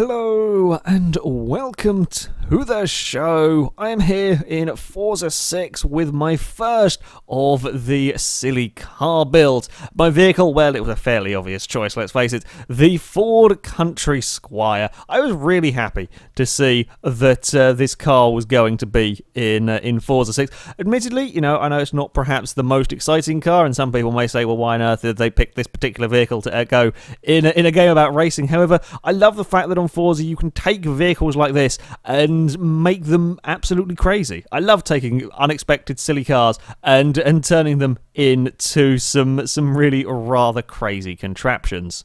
Hello and welcome to the show. I am here in Forza 6 with my first of the silly car builds. My vehicle, well, it was a fairly obvious choice, let's face it, the Ford Country Squire. I was really happy to see that this car was going to be in Forza 6. Admittedly, you know, I know it's not perhaps the most exciting car, and some people may say, well, why on earth did they pick this particular vehicle to go in a game about racing? However, I love the fact that on Forza you can take vehicles like this and make them absolutely crazy. I love taking unexpected silly cars and turning them into some really rather crazy contraptions.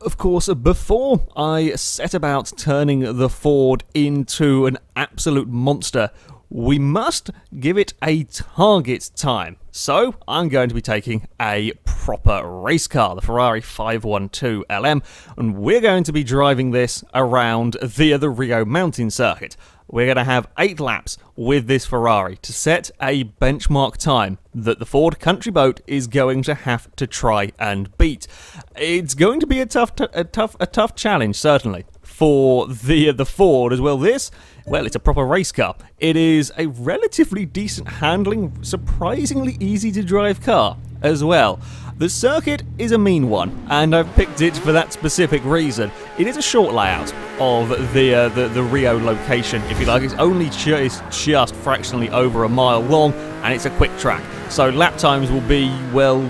Of course, before I set about turning the Ford into an absolute monster, we must give it a target time. So I'm going to be taking a proper race car, the Ferrari 512 LM, and we're going to be driving this around the Rio Mountain Circuit. We're going to have 8 laps with this Ferrari to set a benchmark time that the Ford Country Boat is going to have to try and beat. It's going to be a tough challenge, certainly, for the Ford as well. This, well, it's a proper race car. It is a relatively decent handling, surprisingly easy to drive car as well. The circuit is a mean one, and I've picked it for that specific reason. It is a short layout of the Rio location, if you like. It's only just fractionally over a mile long, and it's a quick track. So lap times will be, well,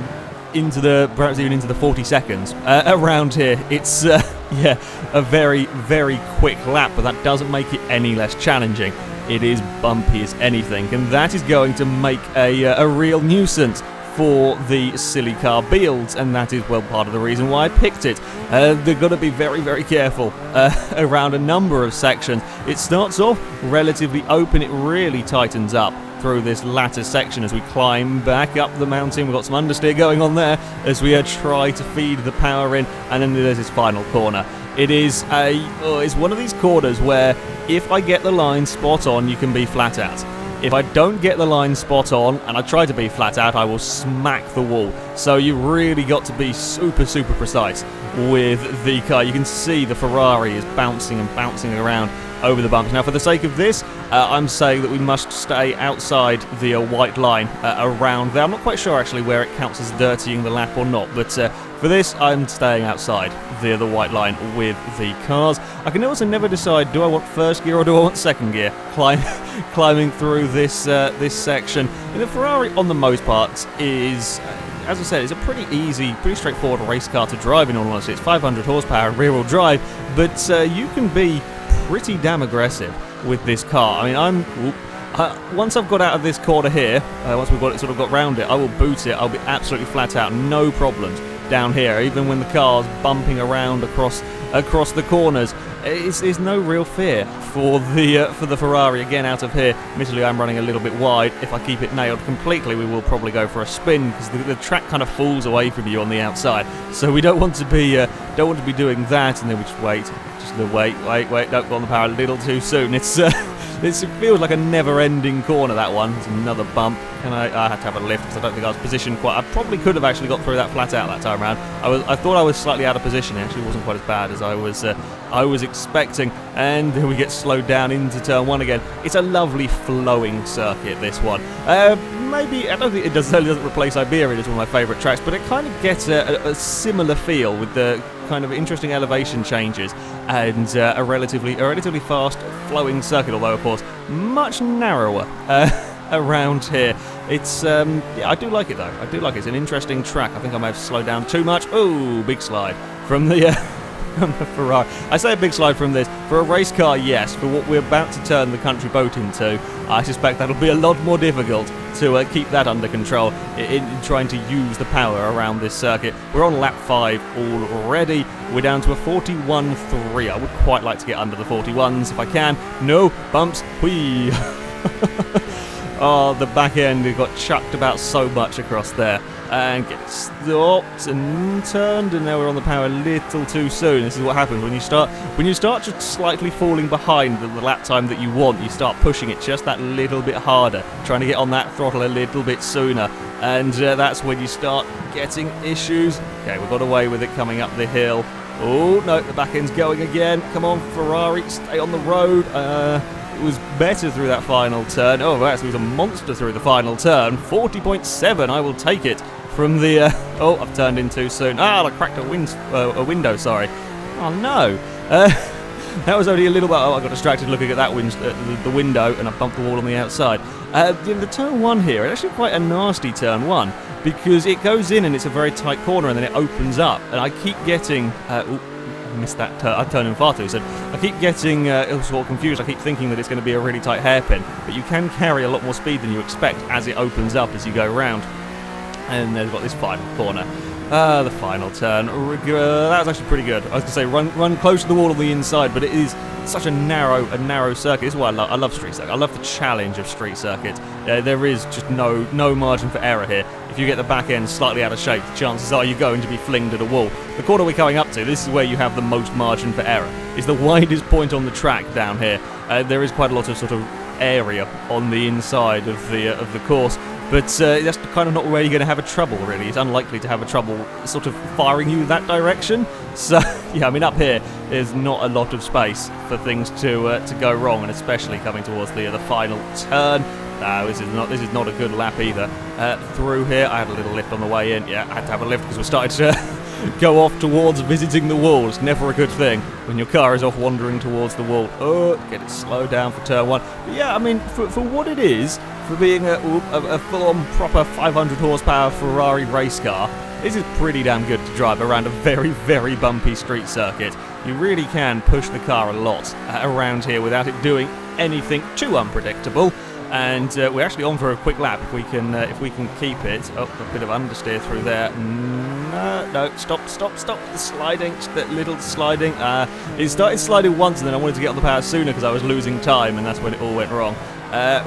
into the, perhaps even into the 40 seconds around here. It's yeah, a very, very quick lap, but that doesn't make it any less challenging. It is bumpy as anything, and that is going to make a real nuisance for the silly car builds, and that is, well, part of the reason why I picked it. They've got to be very, very careful around a number of sections. It starts off relatively open. It really tightens up through this latter section as we climb back up the mountain. We've got some understeer going on there as we try to feed the power in, and then there's this final corner. It is it's one of these corners where if I get the line spot on, you can be flat out. If I don't get the line spot on and I try to be flat out, I will smack the wall. So you really got to be super, super precise with the car. You can see the Ferrari is bouncing and bouncing around over the bumps. Now, for the sake of this, I'm saying that we must stay outside the white line around there. I'm not quite sure, actually, where it counts as dirtying the lap or not, but for this, I'm staying outside the white line with the cars. I can also never decide, do I want first gear or do I want second gear? Climbing through this section. And the Ferrari, on the most part, is, as I said, it's a pretty easy, pretty straightforward race car to drive, in all honesty. It's 500 horsepower, rear-wheel drive, but you can be pretty damn aggressive with this car. I mean, once I've got out of this corner here, once we've got it sort of got round it, I will boot it. I'll be absolutely flat out, no problems down here. Even when the car's bumping around across the corners, it's no real fear for the Ferrari. Again, out of here, admittedly, I'm running a little bit wide. If I keep it nailed completely, we will probably go for a spin, because the track kind of falls away from you on the outside. So we don't want to be doing that, and then we just wait. Wait, don't go on the power a little too soon. It feels like a never-ending corner, that one. It's another bump, and I had to have a lift because I don't think I was positioned quite. I probably could have actually got through that flat out that time around. I thought I was slightly out of position. It actually wasn't quite as bad as I was expecting, and we get slowed down into turn one again. It's a lovely flowing circuit, this one. Maybe, I don't think it doesn't replace Iberia as one of my favourite tracks, but it kind of gets a similar feel with the kind of interesting elevation changes and a relatively fast flowing circuit, although of course much narrower around here. It's yeah, I do like it though. I do like it. It's an interesting track. I think I may have slowed down too much. Ooh, big slide from the Ferrari. I say a big slide from this. For a race car, yes. For what we're about to turn the Country Boat into, I suspect that'll be a lot more difficult to keep that under control in trying to use the power around this circuit. We're on lap 5 already. We're down to a 41.3. I would quite like to get under the 41s if I can. No bumps. Whee! Oh, the back end got chucked about so much across there. And get stopped and turned, and now we're on the power a little too soon. This is what happens when you start just slightly falling behind the lap time that you want. You start pushing it just that little bit harder, trying to get on that throttle a little bit sooner, and that's when you start getting issues. Okay, we got away with it coming up the hill. Oh, no, the back end's going again. Come on, Ferrari, stay on the road. It was better through that final turn. Oh, actually, it was a monster through the final turn. 40.7, I will take it from the... oh, I've turned in too soon. Ah, I cracked a window, sorry. Oh, no. That was only a little bit... Oh, I got distracted looking at that the window, and I bumped the wall on the outside. The turn one here, it's actually quite a nasty turn one, because it goes in and it's a very tight corner, and then it opens up, and I keep getting... I missed that turn. I turned in far too soon. I keep getting sort of confused. I keep thinking that it's going to be a really tight hairpin, but you can carry a lot more speed than you expect as it opens up as you go round. And they've got this final corner. The final turn. That was actually pretty good. I was going to say run close to the wall on the inside, but it is such a narrow circuit. This is why I love street circuit. I love the challenge of street circuits. There is just no margin for error here. If you get the back end slightly out of shape, the chances are you're going to be flinged at a wall. The corner we're going up to, this is where you have the most margin for error. It's the widest point on the track down here. There is quite a lot of sort of area on the inside of the course. But that's kind of not where you're going to have a trouble, really. It's unlikely to have a trouble sort of firing you that direction. So, yeah, I mean, up here, there's not a lot of space for things to go wrong, and especially coming towards the final turn. No, this is not a good lap either. Through here, I had a little lift on the way in. Yeah, I had to have a lift because we started to go off towards visiting the wall. It's never a good thing when your car is off wandering towards the wall. Oh, get it slowed down for turn one. But yeah, I mean, for what it is, for being a full-on proper 500 horsepower Ferrari race car, this is pretty damn good to drive around a very, very bumpy street circuit. You really can push the car a lot around here without it doing anything too unpredictable. And we're actually on for a quick lap if we can keep it. Oh, a bit of understeer through there. No, stop. The sliding, that little sliding. It started sliding once, and then I wanted to get on the power sooner because I was losing time, and that's when it all went wrong.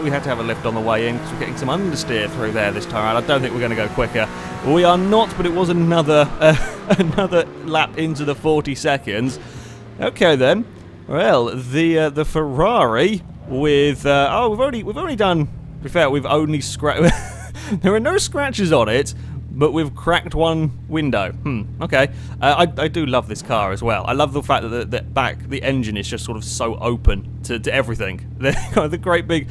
We had to have a lift on the way in because we're getting some understeer through there this time around. I don't think we're going to go quicker. We are not, but it was another lap into the 40 seconds. Okay then. Well, the Ferrari. With oh, we've only done. To be fair, we've only scratched. There are no scratches on it, but we've cracked one window. Okay. I do love this car as well. I love the fact that the engine is just sort of so open to everything. The great big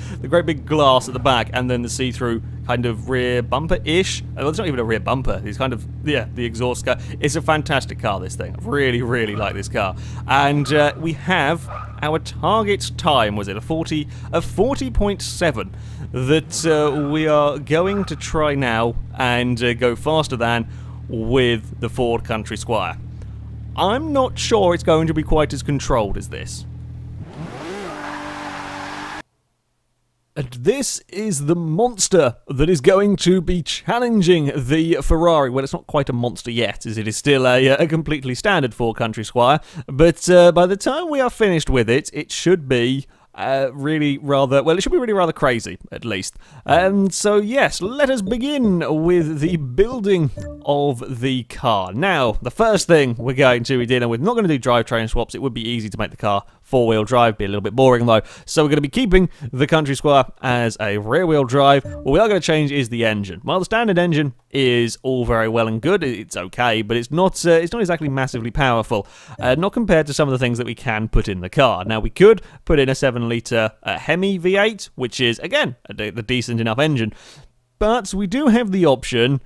glass at the back, and then the see-through kind of rear bumper-ish. Well, it's not even a rear bumper. It's kind of, yeah, the exhaust car. It's a fantastic car, this thing. I really, really like this car. And we have our target time. Was it a 40.7 that we are going to try now and go faster than with the Ford Country Squire. I'm not sure it's going to be quite as controlled as this. And this is the monster that is going to be challenging the Ferrari. Well, it's not quite a monster yet, as it is still a completely standard Ford Country Squire. But by the time we are finished with it, it should be really rather crazy, at least. And so, yes, let us begin with the building of the car. Now, the first thing we're going to be dealing with, not going to do drivetrain swaps. It would be easy to make the car four-wheel drive, be a little bit boring though. So we're going to be keeping the Country Squire as a rear-wheel drive. What we are going to change is the engine. While the standard engine is all very well and good, it's okay, but it's not exactly massively powerful. Not compared to some of the things that we can put in the car. Now we could put in a 7-litre Hemi V8, which is again a decent enough engine, but we do have the option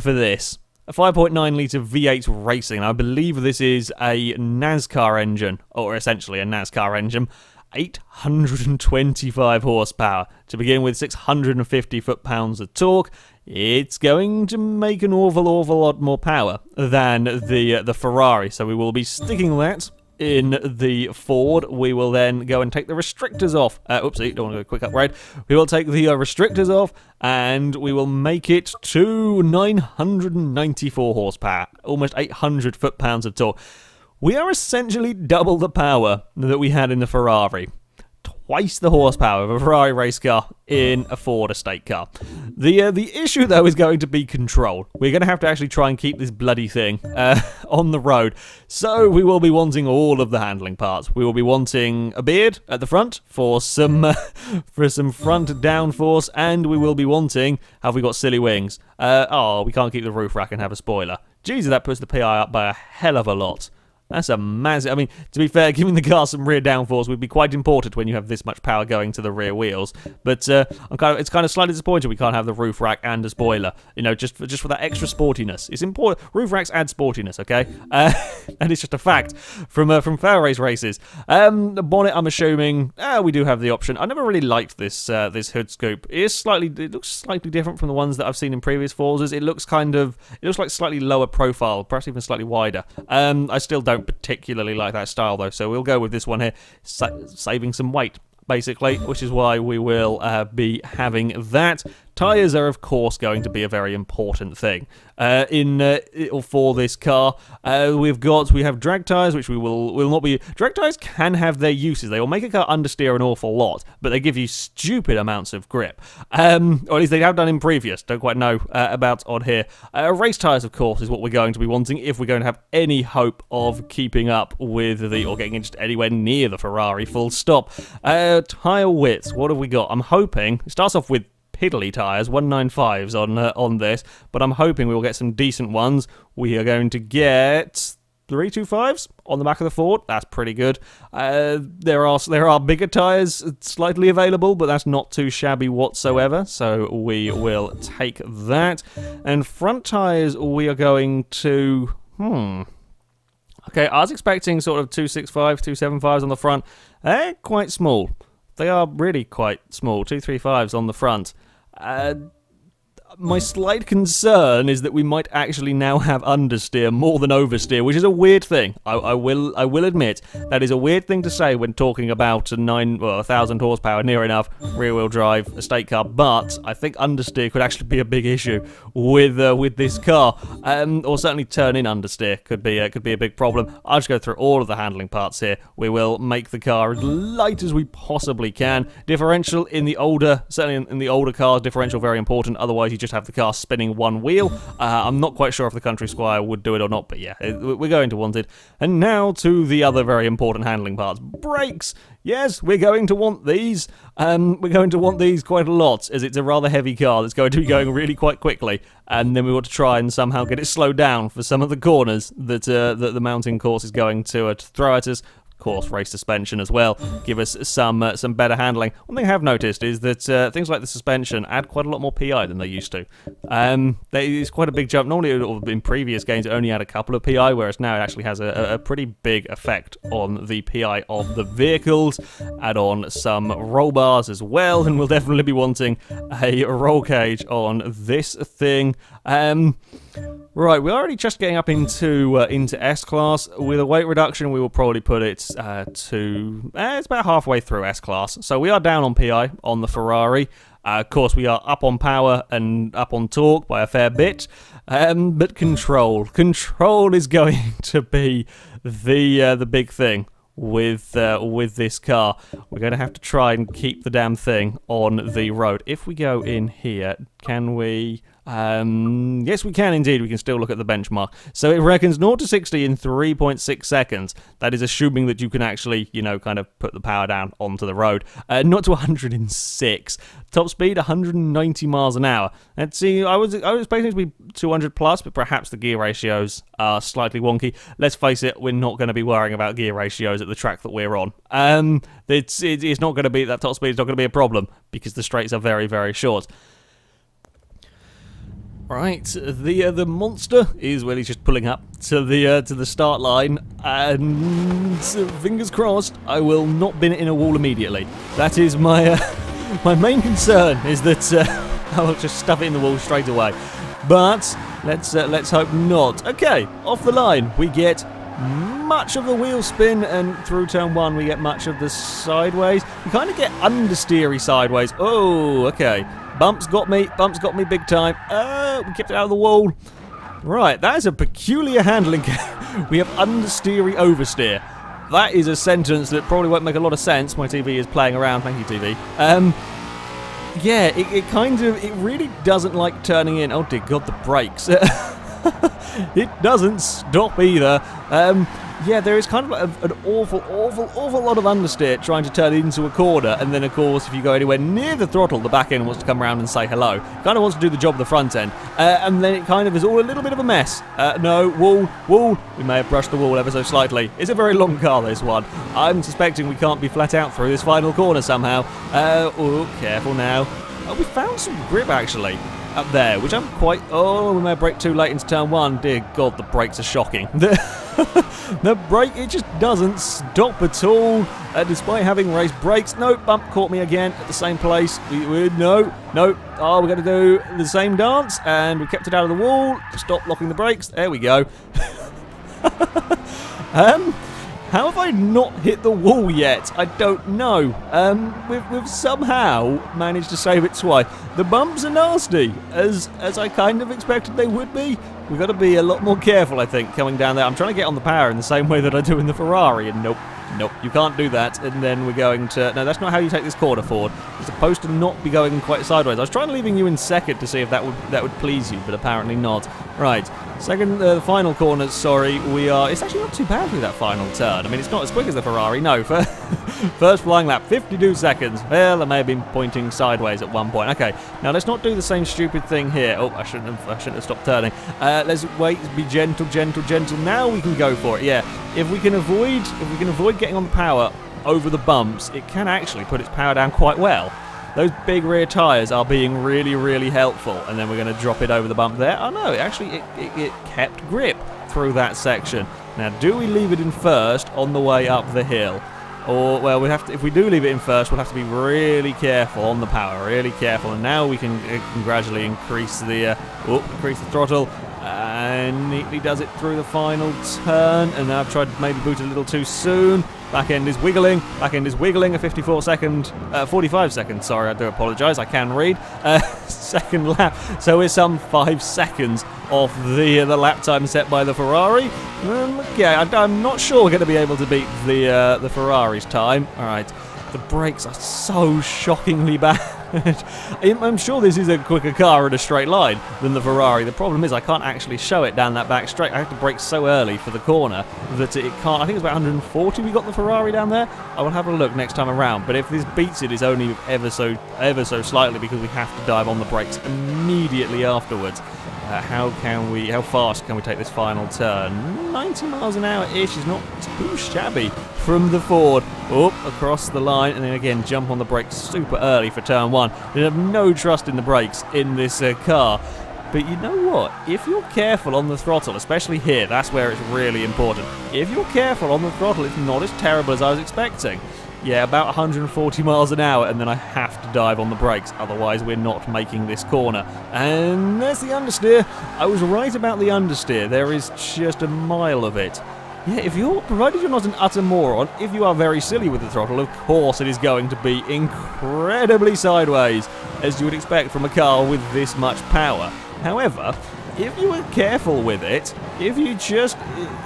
for this. A 5.9-litre V8 Racing. I believe this is a NASCAR engine, or essentially a NASCAR engine. 825 horsepower. To begin with, 650 foot-pounds of torque. It's going to make an awful lot more power than the Ferrari, so we will be sticking that in the Ford. We will then go and take the restrictors off. Oopsie, don't want to do a quick upgrade. We will take the restrictors off, and we will make it to 994 horsepower, almost 800 foot-pounds of torque. We are essentially double the power that we had in the Ferrari. Twice the horsepower of a Ferrari race car in a Ford estate car. The issue, though, is going to be control. We're going to have to actually try and keep this bloody thing on the road. So we will be wanting all of the handling parts. We will be wanting a beard at the front for some front downforce, and we will be wanting, have we got silly wings? Oh, we can't keep the roof rack and have a spoiler. Jesus, that puts the PI up by a hell of a lot. That's a massive... I mean, to be fair, giving the car some rear downforce would be quite important when you have this much power going to the rear wheels. But it's kind of slightly disappointing we can't have the roof rack and a spoiler. You know, just for that extra sportiness. It's important. Roof racks add sportiness, okay? And it's just a fact from Ferrari's races. The bonnet, I'm assuming, we do have the option. I never really liked this this hood scoop. It looks slightly different from the ones that I've seen in previous Forzas. It looks it looks like slightly lower profile, perhaps even slightly wider. I still don't particularly like that style though, so we'll go with this one here, saving some weight basically, which is why we will be having that. Tyres are of course going to be a very important thing for this car. We have drag tyres, which will not be. Drag tyres can have their uses. They will make a car understeer an awful lot, but they give you stupid amounts of grip, or at least they have done in previous. Don't quite know about on here. Race tyres, of course, is what we're going to be wanting if we're going to have any hope of keeping up with the or getting just anywhere near the Ferrari. Full stop. Tyre widths. What have we got? I'm hoping it starts off with piddly tyres, 195s on this, but I'm hoping we will get some decent ones. We are going to get 325s on the back of the Ford. That's pretty good. There are bigger tyres slightly available, but that's not too shabby whatsoever, so we will take that. And front tyres, we are going to... Okay, I was expecting sort of 265, 275s on the front. They're quite small. They are really quite small. 235s on the front. My slight concern is that we might actually now have understeer more than oversteer, which is a weird thing. I will admit that is a weird thing to say when talking about a 1,000 horsepower, near enough, rear-wheel drive estate car. But I think understeer could actually be a big issue with this car, or certainly turn in understeer could be a big problem. I'll just go through all of the handling parts here. We will make the car as light as we possibly can. Differential certainly in the older cars, differential very important. Otherwise, you just have the car spinning one wheel. I'm not quite sure if the Country Squire would do it or not, but yeah, we're going to want it. And now to the other very important handling parts. Brakes! Yes, we're going to want these. We're going to want these quite a lot, as it's a rather heavy car that's going to be going really quite quickly. And then we want to try and somehow get it slowed down for some of the corners that the mountain course is going to throw at us. Course, race suspension as well, give us some better handling. One thing I have noticed is that things like the suspension add quite a lot more PI than they used to. It's quite a big jump. Normally, in previous games, it only had a couple of PI, whereas now it actually has a pretty big effect on the PI of the vehicles. Add on some roll bars as well, and we'll definitely be wanting a roll cage on this thing. Right, we're already just getting up into S-Class. With a weight reduction, we will probably put it to... it's about halfway through S-Class. So we are down on PI on the Ferrari. Of course, we are up on power and up on torque by a fair bit. But control. Control is going to be the big thing with this car. We're going to have to try and keep the damn thing on the road. If we go in here, can we... yes, we can indeed. We can still look at the benchmark. So it reckons 0 to 60 in 3.6 seconds. That is assuming that you can actually, you know, kind of put the power down onto the road. 0 to 106. Top speed, 190 miles an hour. Let's see, I was expecting it to be 200 plus, but perhaps the gear ratios are slightly wonky. Let's face it, we're not going to be worrying about gear ratios at the track that we're on. It's not going to be, that top speed is not going to be a problem, because the straights are very, very short. Right, the monster is really just pulling up to the start line, and fingers crossed, I will not bin it in a wall immediately. That is my my main concern, is that I will just stuff it in the wall straight away. But let's hope not. Okay, off the line, we get much of the wheel spin, and through turn one we get much of the sideways. We kind of get understeery sideways. Oh, okay. Bumps got me big time. We kept it out of the wall. Right, that is a peculiar handling. We have understeery oversteer. That is a sentence that probably won't make a lot of sense. My TV is playing around. Thank you, TV. Yeah, it really doesn't like turning in. Oh dear God, the brakes. It doesn't stop either. Yeah, there is kind of an awful lot of understeer trying to turn into a corner, and then of course if you go anywhere near the throttle, the back end wants to come around and say hello. Kind of wants to do the job of the front end, and then it kind of is all a little bit of a mess. No, wall, we may have brushed the wall ever so slightly. It's a very long car, this one. I'm suspecting we can't be flat out through this final corner somehow. Oh, careful now. Oh, we found some grip actually up there, which I'm quite... Oh, we may have braked too late into turn one. Dear God, the brakes are shocking. The brake, it just doesn't stop at all, despite having race brakes. No, bump caught me again at the same place. No. Oh, we're going to do the same dance, and we kept it out of the wall. Stop locking the brakes. There we go. How have I not hit the wall yet? I don't know. We've somehow managed to save it twice. The bumps are nasty, as I kind of expected they would be. We've got to be a lot more careful, I think, coming down there. I'm trying to get on the power in the same way that I do in the Ferrari, and nope, you can't do that. And then we're going to... No, that's not how you take this corner, Ford. You're supposed to not be going quite sideways. I was trying to leaving you in second to see if that would please you, but apparently not. Right. Second, the final corner, sorry, we are... It's actually not too bad with that final turn. I mean, it's not as quick as the Ferrari, no. First flying lap, 52 seconds. Well, I may have been pointing sideways at one point. Okay, now let's not do the same stupid thing here. Oh, I shouldn't have stopped turning. Let's wait, be gentle. Now we can go for it, yeah. If we can avoid getting on the power over the bumps, it can actually put its power down quite well. Those big rear tyres are being really helpful. And then we're going to drop it over the bump there. Oh no, it actually kept grip through that section. Now, do we leave it in first on the way up the hill? Or, well, we have to, if we do leave it in first, we'll have to be really careful on the power, really careful. And now we can gradually increase the, increase the throttle. And neatly does it through the final turn. And now I've tried to maybe boot a little too soon. Back end is wiggling. A 45 second, sorry, I do apologise, I can read. Second lap, so we're some 5 seconds off the lap time set by the Ferrari. Yeah, I'm not sure we're going to be able to beat the Ferrari's time. All right, the brakes are so shockingly bad. I'm sure this is a quicker car in a straight line than the Ferrari. The problem is I can't actually show it down that back straight. I have to brake so early for the corner that it can't. I think it's about 140 we got the Ferrari down there. I will have a look next time around, but if this beats it, it's only ever so slightly, because we have to dive on the brakes immediately afterwards. How fast can we take this final turn? 90 miles an hour-ish is not too shabby from the Ford. Up across the line, and then again jump on the brakes super early for turn one. They have no trust in the brakes in this car. But you know what? If you're careful on the throttle, especially here, that's where it's really important. If you're careful on the throttle, it's not as terrible as I was expecting. Yeah, about 140 miles an hour, and then I have to dive on the brakes, otherwise we're not making this corner. And there's the understeer. I was right about the understeer. There is just a mile of it. Yeah, provided you're not an utter moron, if you are very silly with the throttle, of course it is going to be incredibly sideways, as you would expect from a car with this much power. However, if you were careful with it, if you just,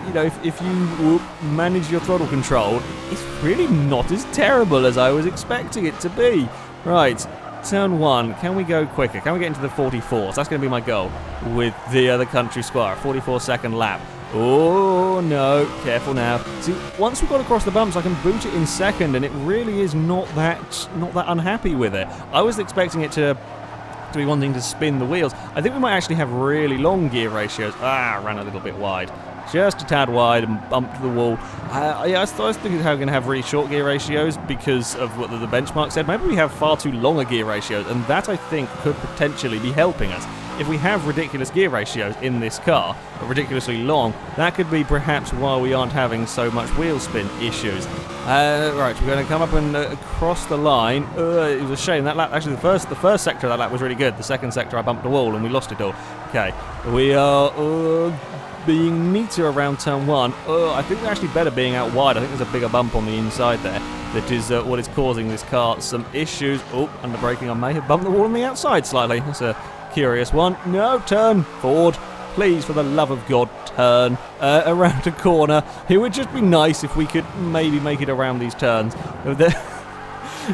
you know, if you manage your throttle control, it's really not as terrible as I was expecting it to be. Right, turn one. Can we go quicker? Can we get into the 44s? That's going to be my goal with the other Country Squire. 44-second lap. Oh, no. Careful now. See, once we've got across the bumps, I can boot it in second, and it really is not that unhappy with it. I was expecting it to be wanting to spin the wheels. I think we might actually have really long gear ratios. Ah, ran a little bit wide. Just a tad wide and bumped the wall. Yeah, I was thinking how we're going to have really short gear ratios because of what the benchmark said. Maybe we have far too long a gear ratios, and that, I think, could potentially be helping us. If we have ridiculous gear ratios in this car, ridiculously long, that could be perhaps why we aren't having so much wheel spin issues. Right, we're going to come up and across the line. It was a shame that lap. Actually, the first sector of that lap was really good. The second sector, I bumped the wall and we lost it all. Okay, we are being neater around turn one. I think we're actually better being out wide. I think there's a bigger bump on the inside there. That is what is causing this car some issues. Oh, under braking, I may have bumped the wall on the outside slightly. That's a curious one. No, turn, Ford. Please, for the love of God, turn around a corner. It would just be nice if we could maybe make it around these turns.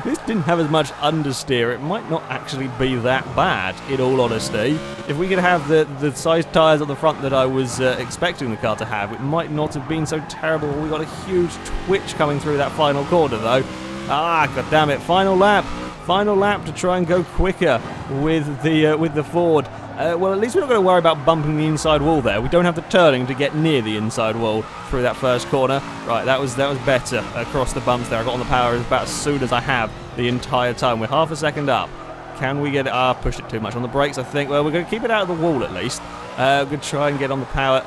This didn't have as much understeer. It might not actually be that bad, in all honesty. If we could have the size tyres on the front that I was expecting the car to have, it might not have been so terrible. We got a huge twitch coming through that final corner, though. Ah, goddammit. Final lap. Final lap to try and go quicker with the Ford. Well, at least we're not going to worry about bumping the inside wall there. We don't have the turning to get near the inside wall through that first corner. Right, that was better across the bumps there. I got on the power about as soon as I have the entire time. We're half a second up. Can we get it? Ah, pushed it too much on the brakes, I think. Well, we're going to keep it out of the wall at least. We're going to try and get on the power.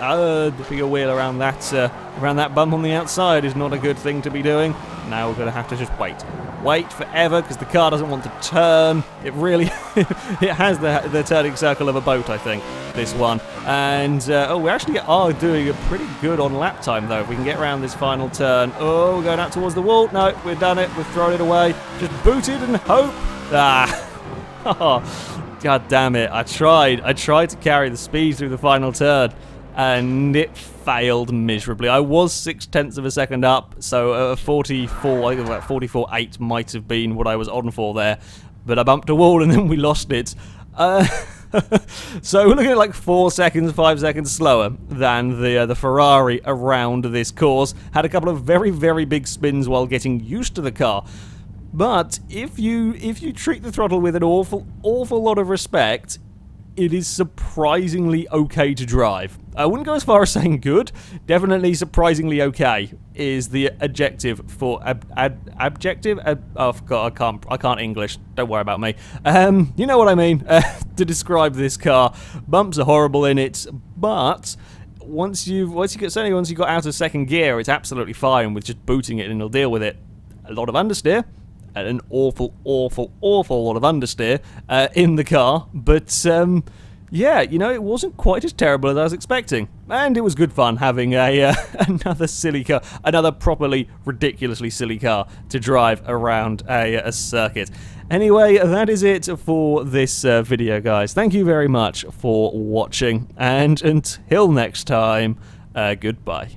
The bigger wheel around that bump on the outside is not a good thing to be doing. Now we're going to have to just wait. Wait forever, because the car doesn't want to turn. It really, it has the turning circle of a boat, I think, this one. And, oh, we actually are doing a pretty good on lap time, though, if we can get around this final turn. Oh, we're going out towards the wall. No, we've done it. We've thrown it away. Just booted and hope. Ah, God damn it. I tried to carry the speed through the final turn, and it failed miserably. I was 0.6 of a second up, so 44, I think about 44.8 might have been what I was on for there. But I bumped a wall and then we lost it. So we're looking at like 4 seconds, 5 seconds slower than the Ferrari around this course. Had a couple of very, very big spins while getting used to the car. But if you treat the throttle with an awful, awful lot of respect, it is surprisingly okay to drive. I wouldn't go as far as saying good. Definitely surprisingly okay is the adjective for adjective. Oh, God, I can't English. Don't worry about me. You know what I mean. To describe this car, bumps are horrible in it, but once you got out of second gear, it's absolutely fine with just booting it, and it'll deal with it. A lot of understeer. An awful, awful, awful lot of understeer in the car, but yeah, you know, it wasn't quite as terrible as I was expecting, and it was good fun having a another silly car, another properly ridiculously silly car to drive around a circuit. Anyway, that is it for this video, guys. Thank you very much for watching, and until next time, goodbye.